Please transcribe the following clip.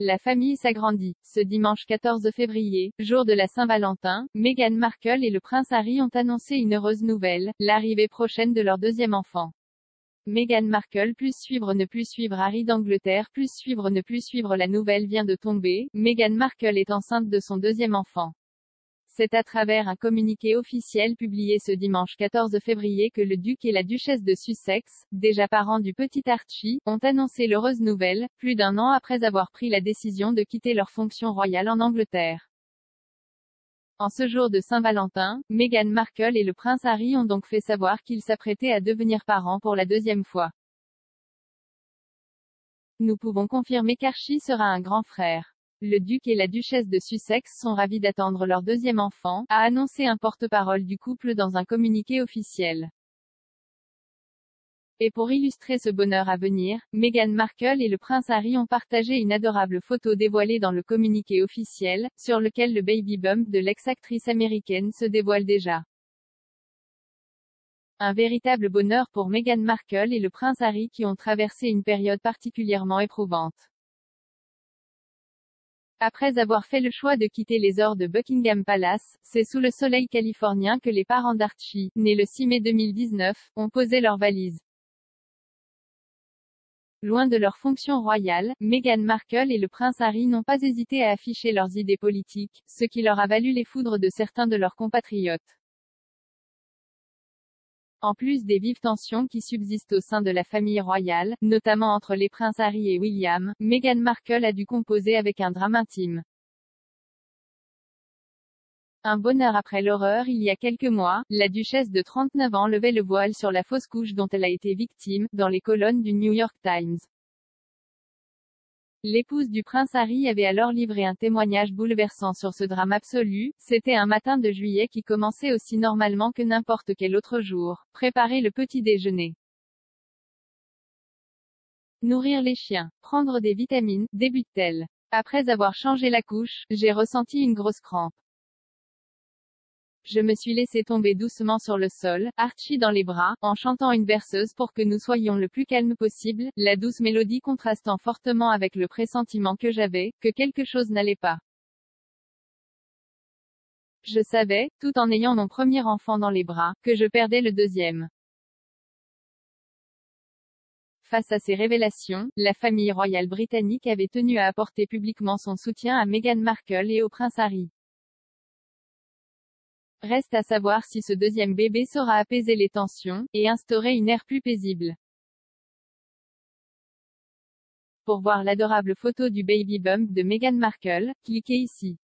La famille s'agrandit. Ce dimanche 14 février, jour de la Saint-Valentin, Meghan Markle et le prince Harry ont annoncé une heureuse nouvelle, l'arrivée prochaine de leur deuxième enfant. Meghan Markle +ne plus suivre Harry d'Angleterre +ne plus suivre la nouvelle vient de tomber, Meghan Markle est enceinte de son deuxième enfant. C'est à travers un communiqué officiel publié ce dimanche 14 février que le duc et la duchesse de Sussex, déjà parents du petit Archie, ont annoncé l'heureuse nouvelle, plus d'un an après avoir pris la décision de quitter leur fonction royale en Angleterre. En ce jour de Saint-Valentin, Meghan Markle et le prince Harry ont donc fait savoir qu'ils s'apprêtaient à devenir parents pour la deuxième fois. Nous pouvons confirmer qu'Archie sera un grand frère. Le duc et la duchesse de Sussex sont ravis d'attendre leur deuxième enfant, a annoncé un porte-parole du couple dans un communiqué officiel. Et pour illustrer ce bonheur à venir, Meghan Markle et le prince Harry ont partagé une adorable photo dévoilée dans le communiqué officiel, sur lequel le baby bump de l'ex-actrice américaine se dévoile déjà. Un véritable bonheur pour Meghan Markle et le prince Harry qui ont traversé une période particulièrement éprouvante. Après avoir fait le choix de quitter les ors de Buckingham Palace, c'est sous le soleil californien que les parents d'Archie, nés le 6 mai 2019, ont posé leurs valises. Loin de leur fonction royale, Meghan Markle et le prince Harry n'ont pas hésité à afficher leurs idées politiques, ce qui leur a valu les foudres de certains de leurs compatriotes. En plus des vives tensions qui subsistent au sein de la famille royale, notamment entre les princes Harry et William, Meghan Markle a dû composer avec un drame intime. Un bonheur après l'horreur. Il y a quelques mois, la duchesse de 39 ans levait le voile sur la fausse couche dont elle a été victime, dans les colonnes du New York Times. L'épouse du prince Harry avait alors livré un témoignage bouleversant sur ce drame absolu. C'était un matin de juillet qui commençait aussi normalement que n'importe quel autre jour. Préparer le petit déjeuner. Nourrir les chiens. Prendre des vitamines, débute-t-elle. Après avoir changé la couche, j'ai ressenti une grosse crampe. Je me suis laissé tomber doucement sur le sol, Archie dans les bras, en chantant une berceuse pour que nous soyons le plus calme possible, la douce mélodie contrastant fortement avec le pressentiment que j'avais, que quelque chose n'allait pas. Je savais, tout en ayant mon premier enfant dans les bras, que je perdais le deuxième. Face à ces révélations, la famille royale britannique avait tenu à apporter publiquement son soutien à Meghan Markle et au prince Harry. Reste à savoir si ce deuxième bébé saura apaiser les tensions, et instaurer une ère plus paisible. Pour voir l'adorable photo du baby bump de Meghan Markle, cliquez ici.